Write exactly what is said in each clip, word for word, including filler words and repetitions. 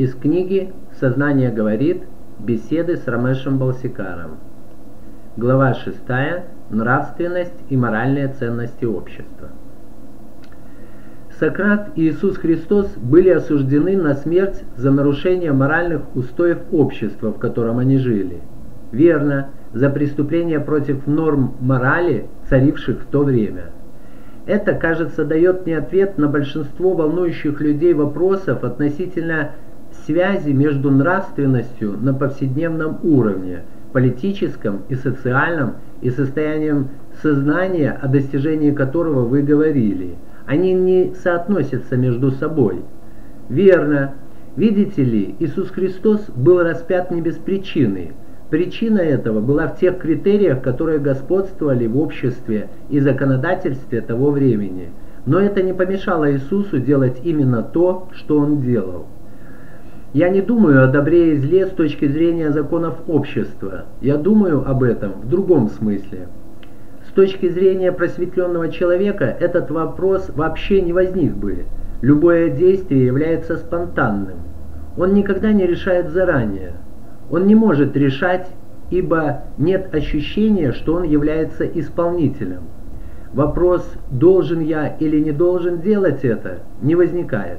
Из книги «Сознание говорит. Беседы с Рамешем Балсекаром». Глава шестая. Нравственность и моральные ценности общества. Сократ и Иисус Христос были осуждены на смерть за нарушение моральных устоев общества, в котором они жили. Верно, за преступление против норм морали, царивших в то время. Это, кажется, дает мне ответ на большинство волнующих людей вопросов относительно связи между нравственностью на повседневном уровне, политическом и социальном, и состоянием сознания, о достижении которого вы говорили. Они не соотносятся между собой. Верно. Видите ли, Иисус Христос был распят не без причины. Причина этого была в тех критериях, которые господствовали в обществе и законодательстве того времени. Но это не помешало Иисусу делать именно то, что Он делал. Я не думаю о добре и зле с точки зрения законов общества. Я думаю об этом в другом смысле. С точки зрения просветленного человека этот вопрос вообще не возник бы. Любое действие является спонтанным. Он никогда не решает заранее. Он не может решать, ибо нет ощущения, что он является исполнителем. Вопрос, должен я или не должен делать это, не возникает.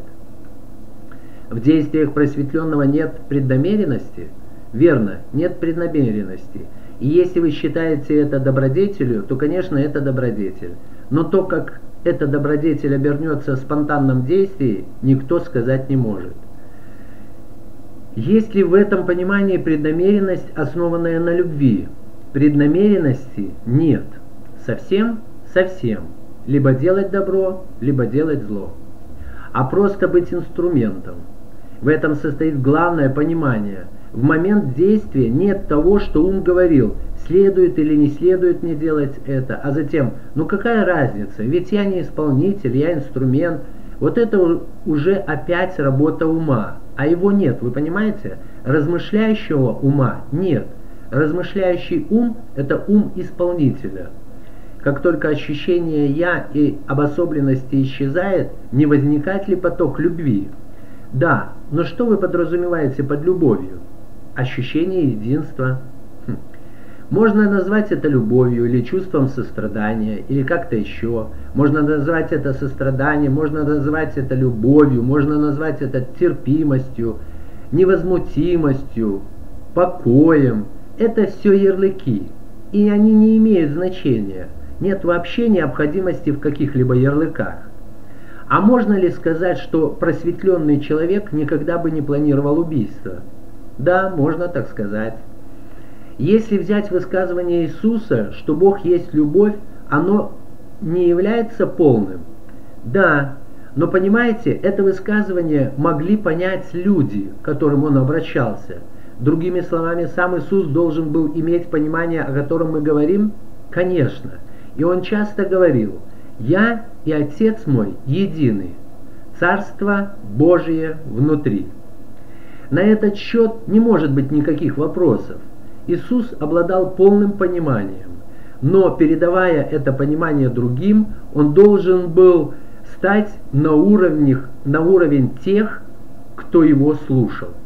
В действиях просветленного нет преднамеренности? Верно, нет преднамеренности. И если вы считаете это добродетелью, то, конечно, это добродетель. Но то, как эта добродетель обернется в спонтанном действии, никто сказать не может. Есть ли в этом понимании преднамеренность, основанная на любви? Преднамеренности нет. Совсем? Совсем. Либо делать добро, либо делать зло. А просто быть инструментом. В этом состоит главное понимание. В момент действия нет того, что ум говорил, следует или не следует мне делать это, а затем, ну какая разница, ведь я не исполнитель, я инструмент. Вот это уже опять работа ума, а его нет, вы понимаете? Размышляющего ума нет. Размышляющий ум – это ум исполнителя. Как только ощущение «я» и обособленности исчезает, не возникает ли поток любви? Да, но что вы подразумеваете под любовью? Ощущение единства. Хм. Можно назвать это любовью или чувством сострадания, или как-то еще. Можно назвать это состраданием, можно назвать это любовью, можно назвать это терпимостью, невозмутимостью, покоем. Это все ярлыки, и они не имеют значения. Нет вообще необходимости в каких-либо ярлыках. А можно ли сказать, что просветленный человек никогда бы не планировал убийство? Да, можно так сказать. Если взять высказывание Иисуса, что Бог есть любовь, оно не является полным? Да, но понимаете, это высказывание могли понять люди, к которым он обращался. Другими словами, сам Иисус должен был иметь понимание, о котором мы говорим? Конечно. И он часто говорил: «Я и Отец мой едины, Царство Божие внутри». На этот счет не может быть никаких вопросов. Иисус обладал полным пониманием, но, передавая это понимание другим, он должен был стать на уровне, на уровень тех, кто его слушал.